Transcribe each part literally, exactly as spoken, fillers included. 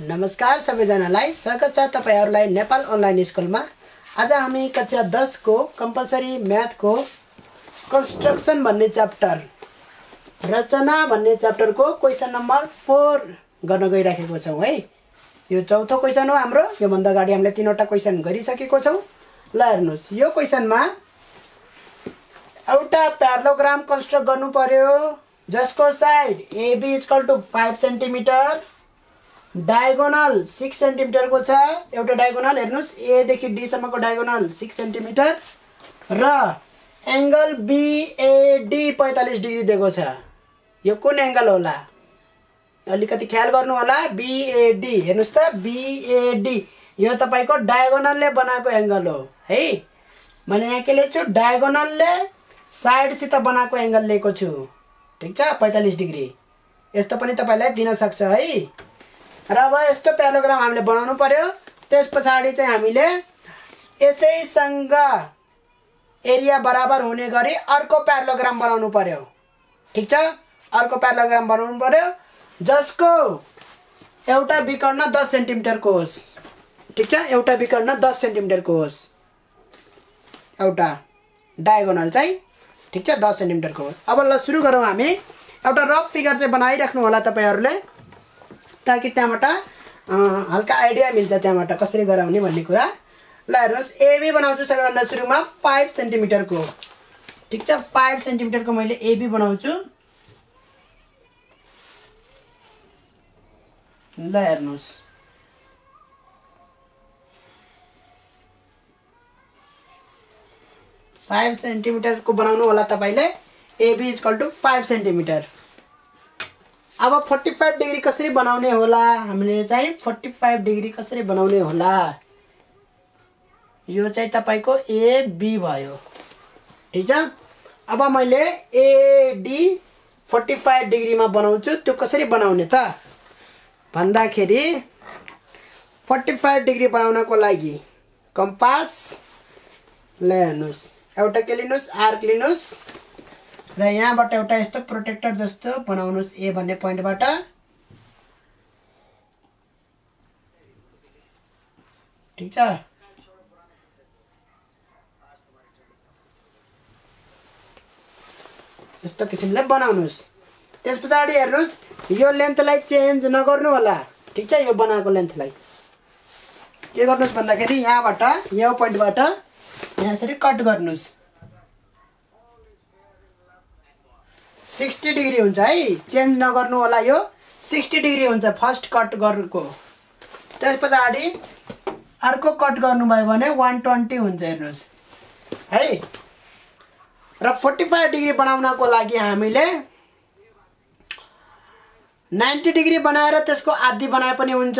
नमस्कार सबैजनालाई स्वागत छ तपाईहरुलाई नेपाल अनलाइन स्कुलमा। आज हामी कक्षा दस को कम्पल्सरी म्याथ को कन्स्ट्रक्सन भन्ने च्याप्टर रचना भन्ने च्याप्टर को क्वेशन नम्बर चार गर्न गइराखेको छौ है। यो चौथो क्वेशन हो हाम्रो। यो भन्दा अगाडि हामीले तीनवटा क्वेशन गरिसकेको छौ। ल हेर्नुस्, यो क्वेशनमा एउटा प्याराग्राम कन्स्ट्रक्ट गर्नु पर्यो जसको साइड A B = पाँच सेन्टिमिटर, डायगोनल छ सेन्टिमिटर को छ। एउटा डायगोनल हेर्नुस्, A देखि D सम्म को डायगोनल छ सेन्टिमिटर र एंगल B A D पैँतालिस डिग्री दिएको छ। यो कुन एंगल होला? अलिकति ख्याल गर्नु होला। B A D हेर्नुस् त, B A D यो तपाईको डायगोनलले बनाएको एंगल हो है। मैले यहाँ के लेख्छु, डायगोनलले साइड सित बनाएको एंगल लिएको छु। ठीक छ, पैँतालिस डिग्री। यस्तो पनि तपाईलाई दिन सक्छ है। र अब यस्तो प्याराग्राम हामीले बनाउनु पर्यो। त्यसपछि चाहिँ हामीले यसैसँग एरिया बराबर हुने गरी अर्को प्याराग्राम बनाउनु पर्यो। ठीक छ, अर्को प्याराग्राम बनाउनु पर्यो जसको एउटा विकर्ण दस सेन्टिमिटर को होस्। ठीक छ, एउटा विकर्ण दस सेन्टिमिटर को होस्, एउटा डायगोनल चाहिँ ठीक छ दस सेन्टिमिटर को। अब ल सुरु गरौँ हामी। एउटा रफ फिगर चाहिँ बनाइराख्नु होला तपाईहरुले, ताकि त्यहाँबाट हल्का आइडिया मिल्छ त्यहाँबाट कसरी गराउने भन्ने कुरा। ल हेर्नुस्, एबी बनाउँछु सबैभन्दा सुरुमा पाँच सेन्टिमिटर को। ठीक छ, पाँच सेन्टिमिटर को मैले एबी बनाउँछु। ल हेर्नुस्, पाँच सेन्टिमिटर को बनाउनु होला तपाईले। एबी इक्वल टु पाँच सेन्टिमिटर। अब पैँतालिस डिग्री कसरी बनाउने होला? हामीले चाहिँ पैँतालिस डिग्री कसरी बनाउने होला? यो चाहिँ तपाईको एबी भयो। ठीक छ, अब मैले एडी पैँतालिस डिग्री मा बनाउँछु। त्यो कसरी बनाउने त भन्दाखेरि पैँतालिस डिग्री बनाउनको लागि कम्पास ल्याउनुस्, एउटा के लिनुस्, आर्क लिनुस् र यहाँबाट एउटा यस्तो प्रोटेक्टर जस्तो बनाउनुस् ए भन्ने प्वाइन्टबाट। ठीक छ, यस्तो किसिमले बनाउनुस्। त्यसपछि हेर्नुस्, यो लेन्थलाई चेन्ज नगर्नु होला। ठीक छ, यो बनाएको लेन्थलाई के गर्नुस् भन्दाखेरि यहाँबाट यो प्वाइन्टबाट यसरी कट गर्नुस्। साठ्ठी डिग्री हुन्छ है, चेन्ज नगर्नु होला। यो साठ्ठी डिग्री हुन्छ फर्स्ट कट गर्नुको। त्यसपछि अर्को कट गर्नुभयो भने एक सय बीस हुन्छ। हेर्नुस् है, र पैँतालिस डिग्री बनाउनको लागि हामीले नब्बे डिग्री बनाएर त्यसको आधी बनाए पनि हुन्छ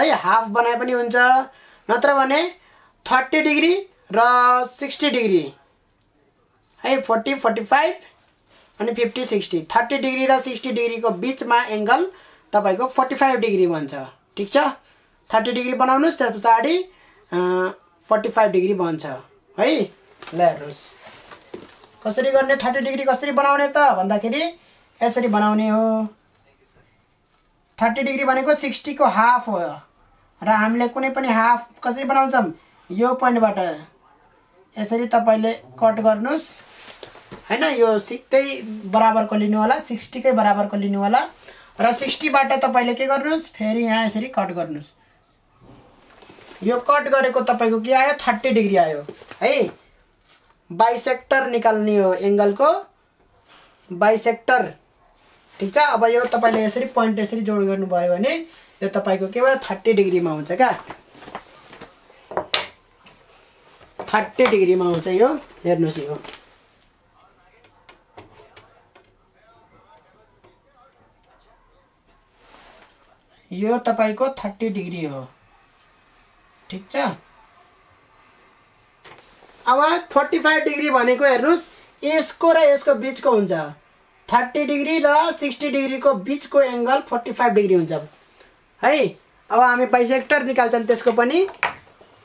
है, हाफ बनाए पनि हुन्छ, नत्र भने तीस डिग्री र साठ्ठी डिग्री है, चालीस पैँतालिस अनि पचास साठ्ठी, तीस डिग्री र साठ्ठी डिग्री को बीच में एंगल तपाईको पैँतालिस डिग्री बन्छ। ठीक छ, तीस डिग्री बनाउनुस्, त्यसपछि पैँतालिस डिग्री बन्छ है। ल हेर्नुस् कसरी गर्ने, तीस डिग्री कसरी बनाउने त भन्दाखेरि यसरी बनाउने हो। तीस डिग्री भनेको साठ्ठी को हाफ हो र हामीले कुनै पनि हाफ कसरी बनाउँछौं? यो प्वाइन्टबाट यसरी तपाईले कट गर्नुस् हैन, यो सिक्दै बराबर को लिनु होला, साठ्ठी कै बराबर को लिनु होला र साठ्ठी बाट तपाईले के गर्नुस् फेरि यहाँ यसरी कट गर्नुस्। यो कट गरेको तपाईको के आयो? तीस डिग्री आयो है। बाइसेक्टर निकाल्ने हो एंगल को, बाइसेक्टर। ठीक छ, अब यो तपाईले यसरी प्वाइन्ट यसरी जोड गर्नु भयो भने यो तपाईको के भयो? तीस डिग्री मा हुन्छ का, तीस डिग्री मा हुन्छ यो। हेर्नुस्, यो यो तपाईको तीस डिग्री हो। ठीक छ, अब पैँतालिस डिग्री भनेको हेर्नुस् यसको र यसको बीचको हुन्छ। तीस डिग्री र साठ्ठी डिग्री को बीचको एंगल पैँतालिस डिग्री हुन्छ है। अब हामी बाइसेक्टर निकाल्छौं त्यसको पनि।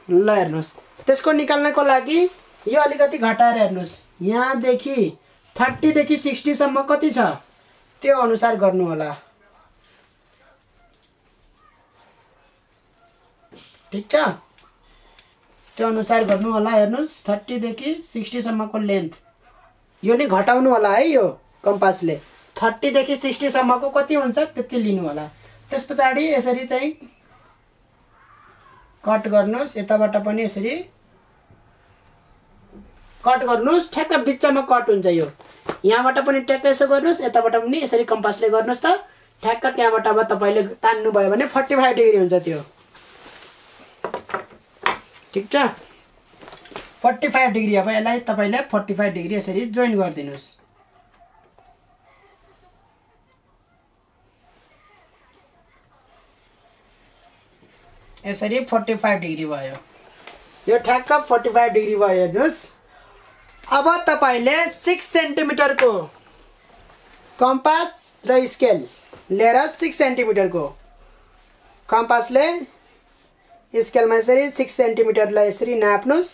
ल हेर्नुस्, त्यसको निकाल्नको लागि यो अलिकति घटाएर हेर्नुस्, यहाँ देखि तीस देखि साठ्ठी सम्म कति छ त्यो अनुसार गर्नु होला। ठीक छ त्यो अनुसार गर्नु होला हेर्नुस् तीस देखि साठ सम्म को लेन्थ यो नि घटाउनु होला है यो कम्पासले तीस देखि साठ सम्म को कति हुन्छ त्यति लिनु होला त्यसपछि यसरी चाहिँ कट गर्नुस् यताबाट पनि यसरी कट गर्नुस् ठ्याक्क बीचमा कट हुन्छ यो यहाँबाट पनि ट्याक्क यसो गर्नुस् यताबाट पनि यसरी कम्पासले गर्नुस् त ठ्याक्क त्यहाँबाट अब तपाईले तान्नु भयो भने पैंतालीस डिग्री हुन्छ त्यो ठीक छ पैंतालीस डिग्री अब यसलाई तपाईले पैंतालीस डिग्री यसरी जोइन गर्दिनुस् यसरी पैंतालीस डिग्री भयो यो ठ्याक्क पैंतालीस डिग्री भयो हेर्नुस् अब तपाईले छह सेन्टिमिटर को कम्पास र स्केल लेर छह सेन्टिमिटर को कम्पासले स्केलमा यसरी छह सेन्टिमिटर लाई यसरी नाप्नुस्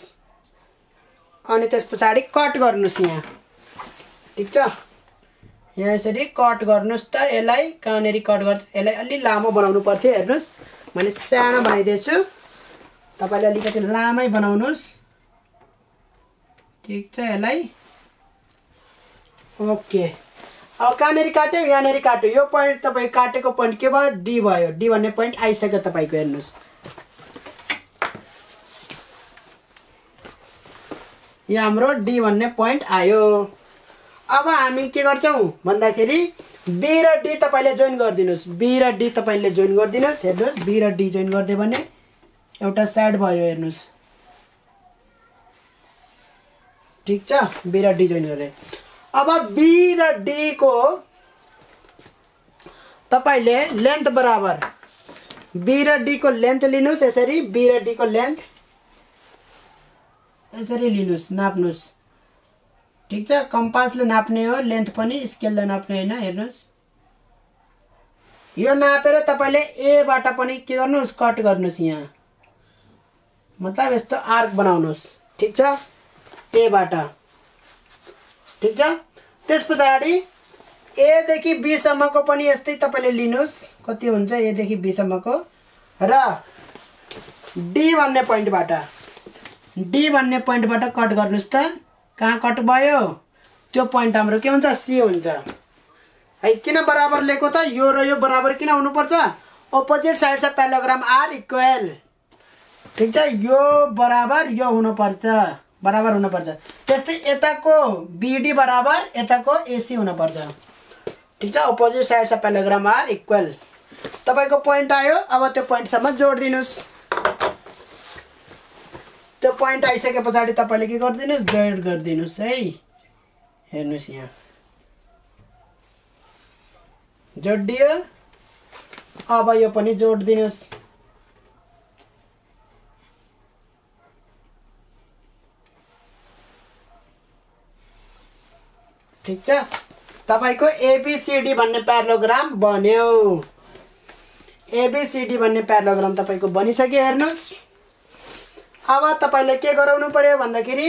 अनि त्यसपछि कट गर्नुस् यहाँ ठीक छ यहाँ यसरी कट गर्नुस् त यसलाई कानेरी कट गर्छ यसलाई अलि लामो बनाउनु पर्थ्यो हेर्नुस् मैले सानो बनाइदेछु तपाईले अलिकति लामै बनाउनुस् ठीक छ यसलाई ओके अब कानेरी काट्यो यानेरी काट्यो यो पॉइंट तपाई काटेको पॉइंट के भयो डी भयो डी भन्ने पॉइंट आइसक्यो तपाईको हेर्नुस् यो हाम्रो डी भन्ने पॉइंट आयो अब हामी के गर्छौं भन्दाखेरि बी र डी तपाईले जोइन गर्दिनुस् बी र डी तपाईले जोइन गर्दिनुस् हेर्नुस् बी र डी जोइन गर्दै भने एउटा साइड भयो हेर्नुस् ठीक छ बी र डी जोइन गरे अब बी र डी को तपाईले लेन्थ बराबर बी र डी को लेन्थ लिनुस् यसरी बी र डी को लेन्थ यसरी लिनुस् नाप्नुस् ठीक छ कम्पासले नाप्ने हो लेन्थ पनि स्केलले नाप्ने हैन हेर्नुस् यो नापेर तपाईले ए बाट पनि के गर्नुस् कट गर्नुस् यहाँ मतलब यस्तो आर्क बनाउनुस् ठीक छ ए बाट ठीक छ त्यसपछि ए देखि बी सम्मको पनि यस्तै तपाईले लिनुस् कति हुन्छ ए देखि बी सम्मको र डी भन्ने पॉइंट बाट डी भन्ने पॉइंट बाट कट गर्नुस् त कहाँ कट भयो त्यो पॉइंट हाम्रो के हुन्छ सी हुन्छ है किन बराबर लेको त यो र यो बराबर किन हुनु पर्छ opposite sides of parallelogram are equal ठीक छ यो बराबर यो हुनु पर्छ बराबर हुनु पर्छ त्यस्तै एताको बीडी बराबर एताको एसी हुनु पर्छ ठीक छ opposite sides of parallelogram are equal तपाईको पॉइंट आयो अब त्यो पॉइंट सम्म जोड दिनुस् त्यो पॉइंट आइसकेपछि तपाईले के गर्दिनुस् जोइन गर्दिनुस् है हेर्नुस् यहाँ जोड्दियो अब यो पनि जोड दिनुस् ठीक छ तपाईको एबीसीडी भन्ने प्यारेललोग्राम बन्यो एबीसीडी भन्ने प्यारेललोग्राम तपाईको बनिसक्यो हेर्नुस् अब तपाईले के गराउनु पर्यो भन्दाखेरि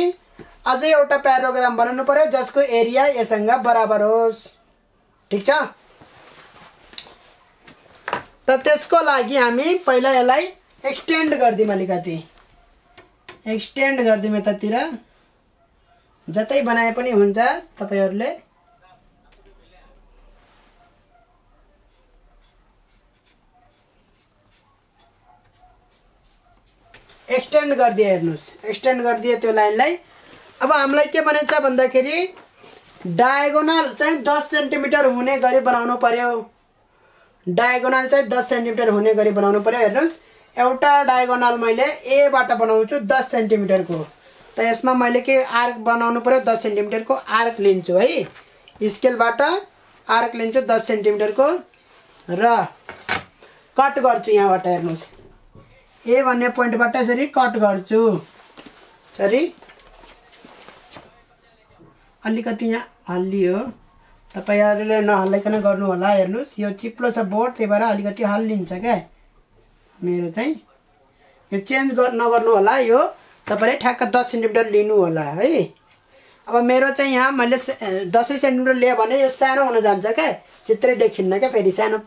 अझै एउटा प्यारेललोग्राम बनाउनु पर्यो जसको एरिया यससँग बराबर होस् ठीक छ त त्यसको लागि हामी पहिला यसलाई एक्सटेन्ड गर्दिम अलिकति एक्सटेन्ड गर्दिम यतातिर जतै बनाए पनि हुन्छ तपाईहरुले एक्सटेन्ड कर दिए हेर्नुस् एक्सटेन्ड कर दिए त्यो लाइनलाई अब हामीलाई के बनेछ भन्दाखेरि डायगोनल चाहिँ दस सेन्टिमिटर हुने गरी बनाउनु पर्यो डायगोनल चाहिँ दस सेन्टिमिटर हुने गरी बनाउनु पर्यो हेर्नुस् एउटा डायगोनल मैले ए बाट बनाउँछु दस सेन्टिमिटर को त यसमा मैले के आर्क बनाउनु पर्यो दस सेन्टिमिटर को आर्क लिन्छु है स्केल बाट आर्क लिन्छु दस सेन्टिमिटर को र कट गर्छु यहाँबाट हेर्नुस् ए भन्ने पॉइंट बाट यसरी कट गर्छु सरी अलिकति यहाँ हल्लियो तपाईहरुले नहल्लाइकन गर्नु होला हेर्नुस् यो चिप्लो छ बोर्ड त्यही भएर अलिकति हल्लिन्छ के मेरो चाहिँ यो चेन्ज नगर्नु होला यो तपाईले ठ्याक्क दस सेन्टिमिटर लिनु होला है अब मेरो चाहिँ यहाँ मैले दस सेन्टिमिटर लिए भने यो सानो हुन जान्छ के चित्रै देखिन्न के फेरि सानो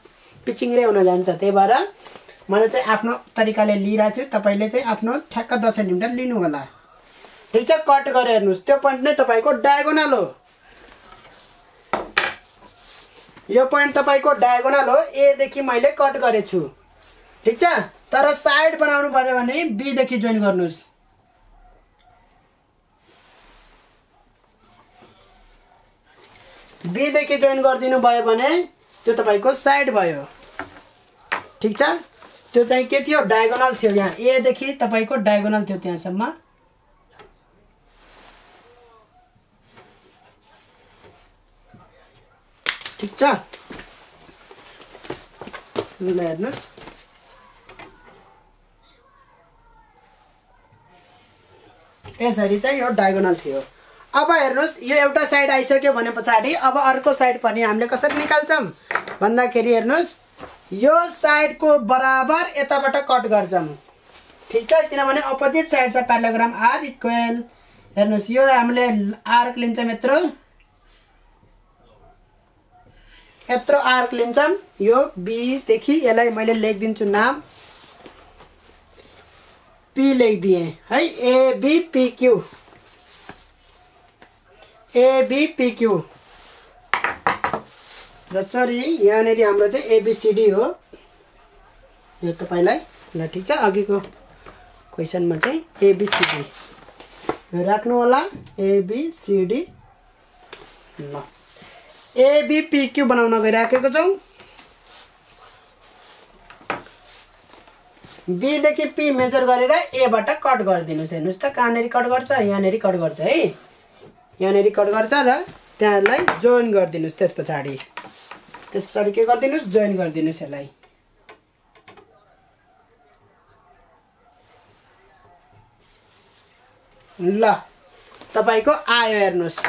पिचिङरे हुन जान्छ त्यही भएर मैले चाहिँ आफ्नो तरिकाले लिइराछु तपाईले चाहिँ आफ्नो ठ्याक्क दस सेन्टिमिटर लिनु होला ठीक छ कट गरे हेर्नुस् त्यो पॉइन्ट नै तपाईको डायगोनल हो यो पॉइन्ट तपाईको डायगोनल हो ए देखि मैले कट गरेछु ठीक छ तर साइड बनाउनु पर्यो भने बी देखि जोइन गर्नुस् बी देखि जोइन गर्दिनु भयो भने त्यो तपाईको साइड भयो ठीक छ त्यो चाहिँ के थियो डायगोनल थियो यहाँ ए देखि तपाईको डायगोनल थियो त्यहाँ सम्म ठीक छ ल हेर्नुस् यसरी चाहिँ यो डायगोनल थियो अब हेर्नुस् यो एउटा साइड आइसक्यो भने पछाडी अब अर्को साइड पनि हामीले कसरी निकाल्छम भन्दाखेरि हेर्नुस् यो साइड को बराबर यताबाट कट गर्छम ठीक छ किनभने अपोजिट साइड छ प्यारेलग्राम आर इक्वल हेर्नुस् यो हामीले आर्क लिन्छम यत्रो यत्रो आर्क लिन्छम यो बी देखि यसलाई मैले लेखदिन्छु नाम पी लेख दिए है A B P Q A B P Q र सरी यहाँ नेरी हाम्रो चाहिँ A B C D हो यो तपाईलाई ल ठीक छ अघिको क्वेशनमा चाहिँ A B C D यो राख्नु होला A B C D ल A B P Q बनाउन गइराखेको छौं B देखि P मेजर गरेर A बाट कट गर्दिनुस् हेर्नुस् त कहाँ नेरी कट गर्छ यहाँ नेरी कट गर्छ है यहाँ रिकर्ड गर्छ र त्यसलाई जोइन गर्दिनुस् त्यसपछि त्यसपछि के गर्दिनुस् जोइन गर्दिनुस् यसलाई ल तपाईको आयो हेर्नुस्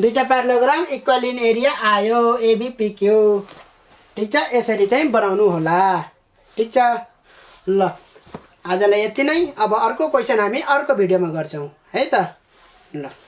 दुईटा प्यारेलग्राम इक्वल इन एरिया आयो A B P Q ठीक छ यसरी चाहिँ बनाउनु होला ठीक छ ल आजलाई यति नै अब अर्को क्वेशन हामी अर्को भिडियोमा गर्छौं है त ल